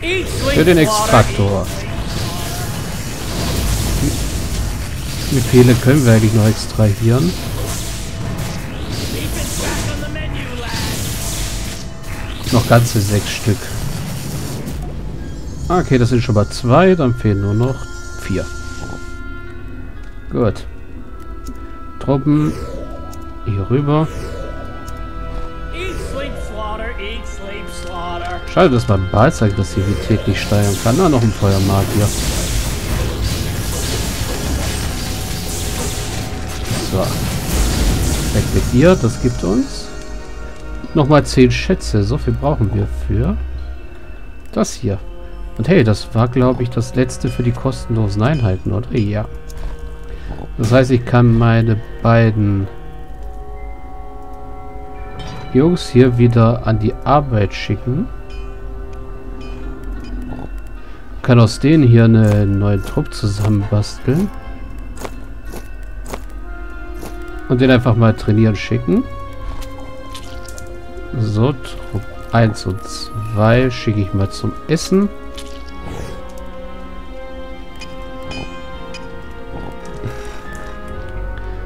Für den Extraktor. Wie viele können wir eigentlich noch extrahieren? Noch ganze 6 Stück. Okay, das sind schon mal 2, dann fehlen nur noch 4. Gut. Truppen hier rüber. Schade, dass man Baals Aggressivität nicht steigern kann. Na, noch ein Feuermagier. So. Weg mit dir, das gibt uns nochmal 10 Schätze. So viel brauchen wir für das hier. Und hey, das war, glaube ich, das letzte für die kostenlosen Einheiten, oder? Ja. Das heißt, ich kann meine beiden Jungs hier wieder an die Arbeit schicken. Kann aus denen hier einen neuen Trupp zusammenbasteln. Und den einfach mal trainieren schicken. So, Trupp 1 und 2 schicke ich mal zum Essen.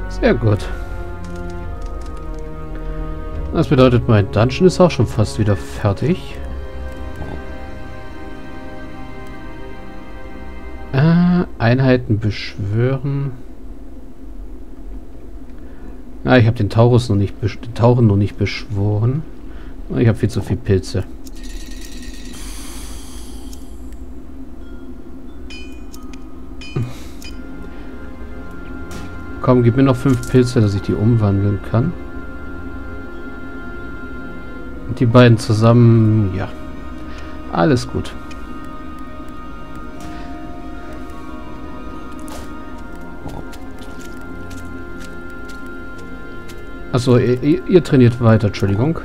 Sehr gut. Das bedeutet, mein Dungeon ist auch schon fast wieder fertig. Einheiten beschwören. Ah, ich habe den Taurus noch nicht, den Tauren noch nicht beschworen. Ich habe viel zu viel Pilze. Komm, gib mir noch 5 Pilze, dass ich die umwandeln kann. Und die beiden zusammen, ja. Alles gut. Achso, ihr trainiert weiter, Entschuldigung.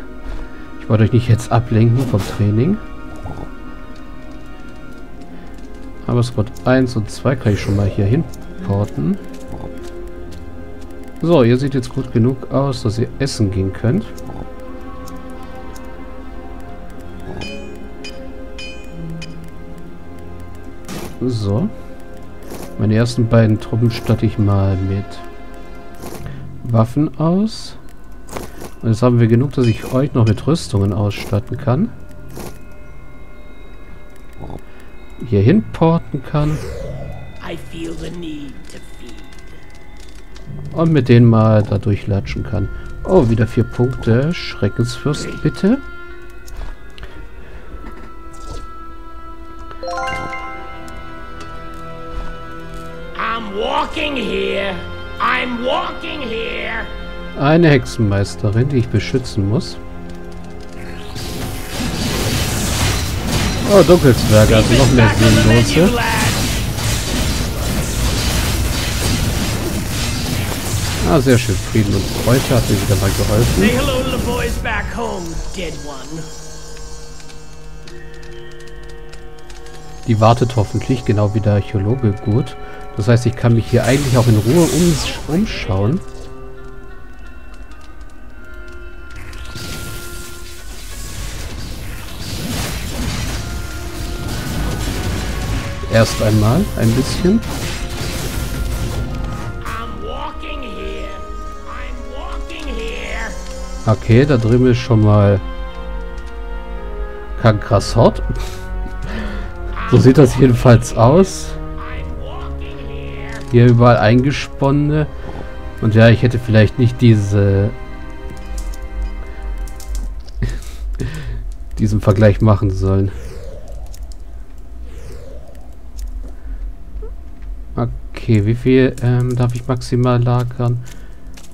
Ich wollte euch nicht jetzt ablenken vom Training. Aber Squad 1 und 2 kann ich schon mal hier hin porten. So, ihr seht jetzt gut genug aus, dass ihr essen gehen könnt. So. Meine ersten beiden Truppen statte ich mal mit Waffen aus. Und jetzt haben wir genug, dass ich euch noch mit Rüstungen ausstatten kann. Hier hin porten kann. Und mit denen mal da durchlatschen kann. Oh, wieder 4 Punkte. Schreckensfürst, bitte. I'm walking here. Eine Hexenmeisterin, die ich beschützen muss. Oh, Dunkelzwerge, also noch mehr Sinnlose. Ah, sehr schön. Frieden und Freude hat mir wieder mal geholfen. Die wartet hoffentlich, genau wie der Archäologe, gut. Das heißt, ich kann mich hier eigentlich auch in Ruhe umschauen. Erst einmal ein bisschen. Okay, da drüben ist schon mal kein krass Hort. So sieht das jedenfalls aus. Hier überall eingesponnene. Und ja, ich hätte vielleicht nicht diesen Vergleich machen sollen. Okay, wie viel darf ich maximal lagern?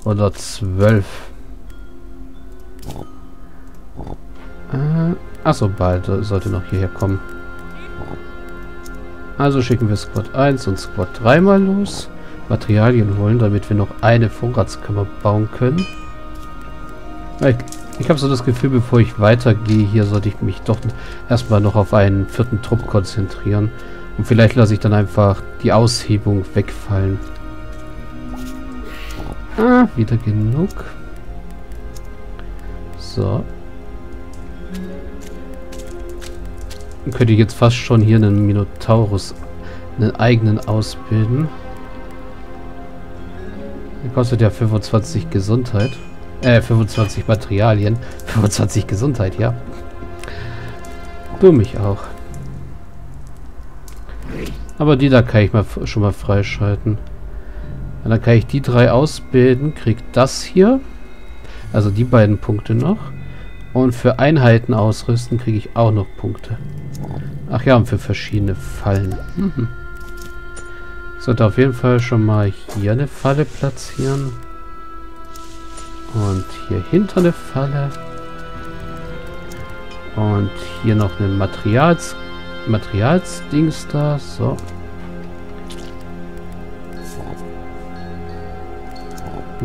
Oder 12. Achso, bald sollte noch hierher kommen. Also schicken wir Squad 1 und Squad 3 mal los. Materialien holen, damit wir noch eine Vorratskammer bauen können. Ich habe so das Gefühl, bevor ich weitergehe, hier sollte ich mich doch erstmal noch auf einen 4. Trupp konzentrieren. Und vielleicht lasse ich dann einfach die Aushebung wegfallen. Ah, wieder genug. So. könnte ich jetzt fast schon hier einen Minotaurus, einen eigenen ausbilden. Der kostet ja 25 Gesundheit. 25 Materialien. 25 Gesundheit, ja. Dumm ich auch. Aber die da kann ich mal schon mal freischalten. Und dann kann ich die drei ausbilden, krieg das hier. Also die beiden Punkte noch. Und für Einheiten ausrüsten kriege ich auch noch Punkte. Ach ja, und für verschiedene Fallen. Mhm. Ich sollte auf jeden Fall schon mal hier eine Falle platzieren. Und hier hinter eine Falle. Und hier noch eine Materialsdings da. So.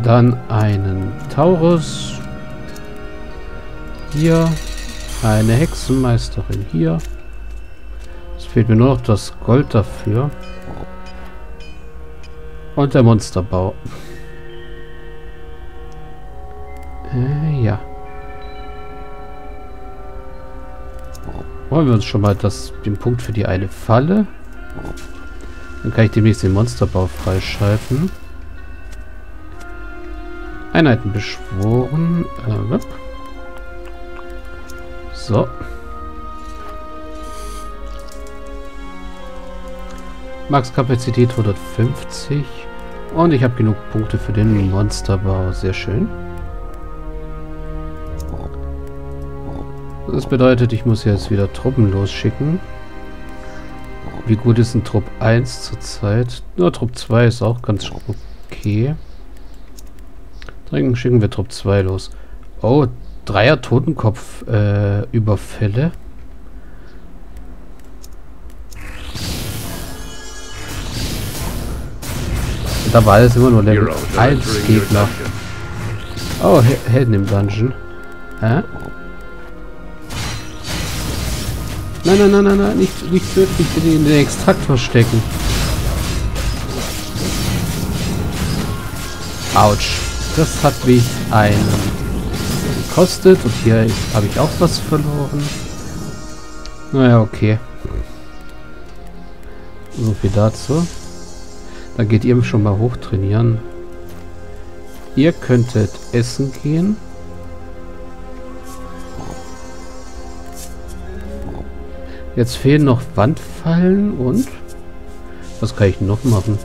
Dann einen Taurus. Hier. Eine Hexenmeisterin hier. Es fehlt mir nur noch das Gold dafür. Und der Monsterbau. Ja. Wollen wir uns schon mal den Punkt für die eine Falle. Dann kann ich demnächst den Monsterbau freischalten. Einheiten beschworen. So. Max-Kapazität 150. Und ich habe genug Punkte für den Monsterbau. Sehr schön. Das bedeutet, ich muss jetzt wieder Truppen losschicken. Wie gut ist ein Trupp 1 zurzeit? Nur Trupp 2 ist auch ganz okay. Dann schicken wir Trupp 2 los. Oh, 3er Totenkopf-Überfälle. Da war alles immer nur Level 1 Gegner. Oh, Helden im Dungeon. Hä? Nein, nein, nein, nein, nein, nicht tödlich, bitte in den Extraktor stecken. Autsch. Das hat mich einen gekostet. Und hier habe ich auch was verloren. Naja, okay. So viel dazu. Dann geht ihr schon mal hoch trainieren. Ihr könntet essen gehen. Jetzt fehlen noch Wandfallen und... Was kann ich noch machen?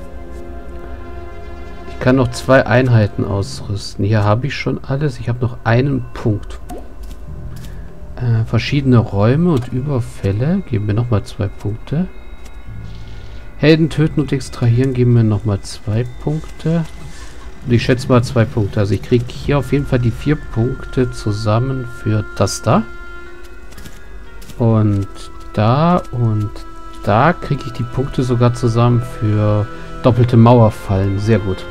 Ich kann noch 2 Einheiten ausrüsten. Hier habe ich schon alles. Ich habe noch einen Punkt. Verschiedene Räume und Überfälle geben mir nochmal 2 Punkte. Helden töten und extrahieren geben mir nochmal 2 Punkte. Und ich schätze mal 2 Punkte. Also ich kriege hier auf jeden Fall die 4 Punkte zusammen für das da. Und da und da kriege ich die Punkte sogar zusammen für doppelte Mauerfallen. Sehr gut.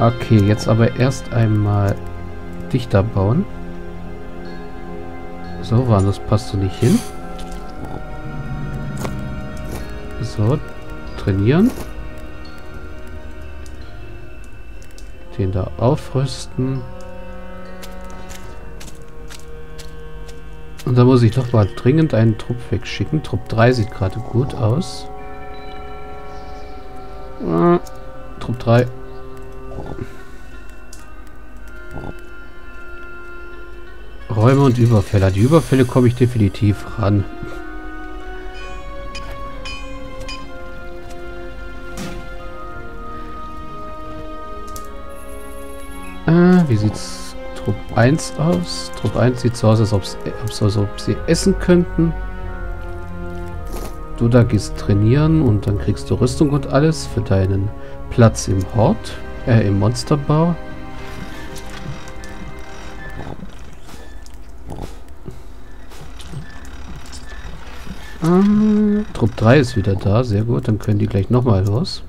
Okay, jetzt aber erst einmal dichter bauen. So, Wan, das passt du nicht hin. So, trainieren. Den da aufrüsten. Und da muss ich doch mal dringend einen Trupp wegschicken. Trupp 3 sieht gerade gut aus. Trupp 3. Räume und Überfälle. Die Überfälle komme ich definitiv ran. Wie sieht's Trupp 1 aus? Trupp 1 sieht so aus, als ob sie essen könnten. Du da gehst trainieren und dann kriegst du Rüstung und alles für deinen Platz im Hort, im Monsterbau. Trupp 3 ist wieder da, sehr gut, dann können die gleich nochmal los.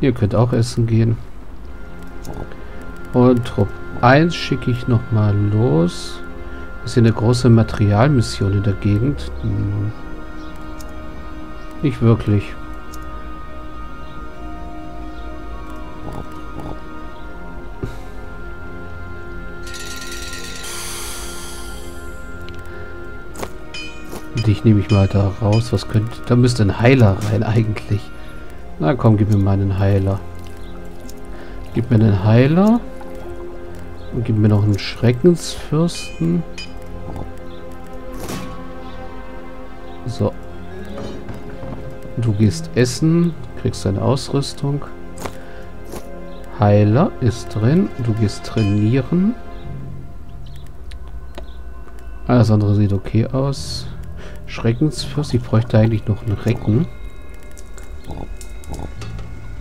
Ihr könnt auch essen gehen. Und Trupp 1 schicke ich nochmal los. Ist hier eine große Materialmission in der Gegend? Hm. Nicht wirklich. Dich nehme ich mal da raus. Was könnte... Da müsste ein Heiler rein eigentlich. Na komm, gib mir mal einen Heiler. Gib mir einen Heiler. Und gib mir noch einen Schreckensfürsten. So. Du gehst essen. Kriegst deine Ausrüstung. Heiler ist drin. Du gehst trainieren. Alles andere sieht okay aus. Schreckensfürst. Ich bräuchte eigentlich noch einen Recken.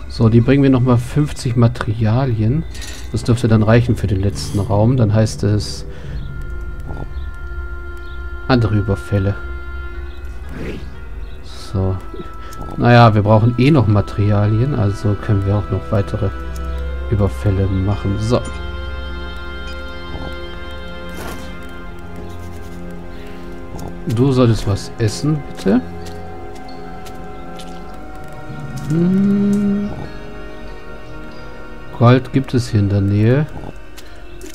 So, die bringen mir nochmal 50 Materialien. Das dürfte dann reichen für den letzten Raum. Dann heißt es... andere Überfälle. So. Naja, wir brauchen eh noch Materialien. Also können wir auch noch weitere Überfälle machen. So. Du solltest was essen, bitte. Gold gibt es hier in der Nähe.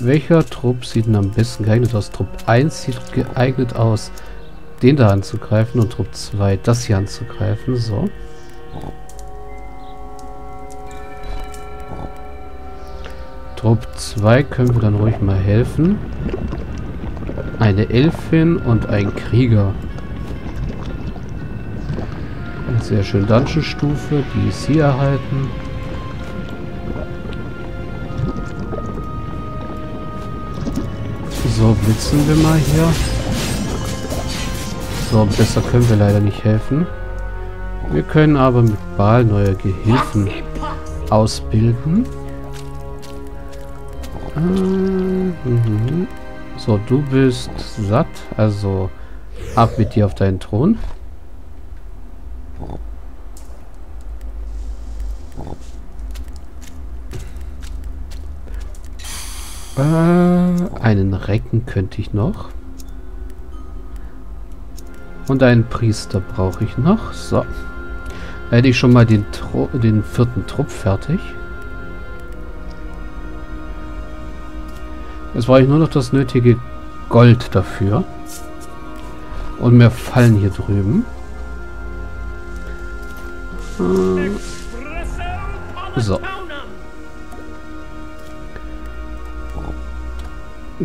Welcher Trupp sieht denn am besten geeignet aus? Trupp 1 sieht geeignet aus, den da anzugreifen und Trupp 2 das hier anzugreifen. So. Trupp 2 können wir dann ruhig mal helfen. Eine Elfin und ein Krieger. Sehr schön. Dungeon-Stufe, die ist hier erhalten. So, blitzen wir mal hier. So, besser können wir leider nicht helfen. Wir können aber mit Baal neue Gehilfen ausbilden. So, du bist satt, also ab mit dir auf deinen Thron. Einen Recken könnte ich noch. Und einen Priester brauche ich noch. So. Da hätte ich schon mal den vierten Trupp fertig. Jetzt brauche ich nur noch das nötige Gold dafür. Und mehr Fallen hier drüben. So.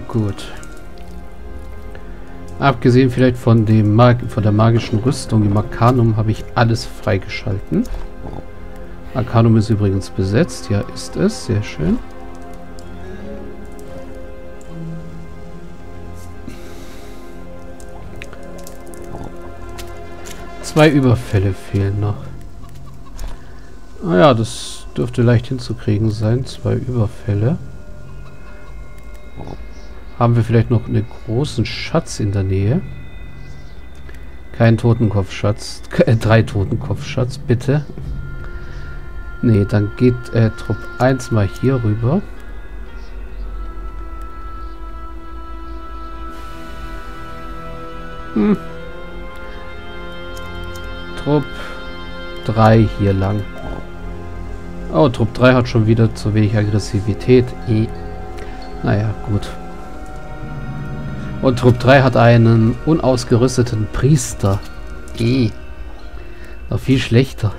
Gut. Abgesehen vielleicht von dem von der magischen Rüstung im Arcanum habe ich alles freigeschalten. Arcanum ist übrigens besetzt. Ja, ist es. Sehr schön. Zwei Überfälle fehlen noch. Naja, das dürfte leicht hinzukriegen sein. Zwei Überfälle. Haben wir vielleicht noch einen großen Schatz in der Nähe? Kein Totenkopfschatz. Drei Totenkopfschatz, bitte. Nee, dann geht Trupp 1 mal hier rüber. Trupp 3 hier lang. Oh, Trupp 3 hat schon wieder zu wenig Aggressivität. Naja, gut. Und Trupp 3 hat einen unausgerüsteten Priester. Noch viel schlechter.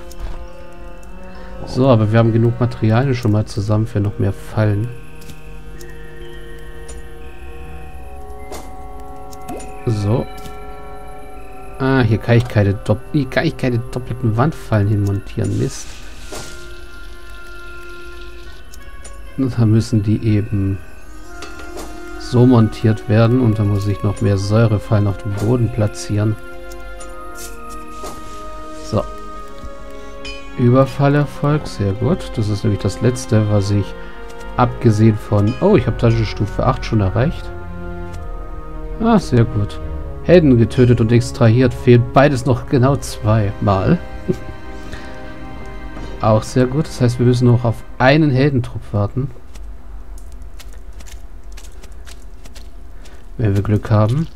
So, aber wir haben genug Materialien schon mal zusammen für noch mehr Fallen. So. Ah, hier kann ich keine, doppelten Wandfallen hinmontieren. Mist. Da müssen die eben so montiert werden und da muss ich noch mehr Säurefallen auf dem Boden platzieren. So. Überfallerfolg, sehr gut. Das ist nämlich das letzte, was ich abgesehen von... Oh, ich habe Dungeon-Stufe 8 schon erreicht. Ah, sehr gut. Helden getötet und extrahiert. Fehlt beides noch genau 2 Mal. Auch sehr gut. Das heißt, wir müssen noch auf einen Heldentrupp warten. Wenn wir Glück haben.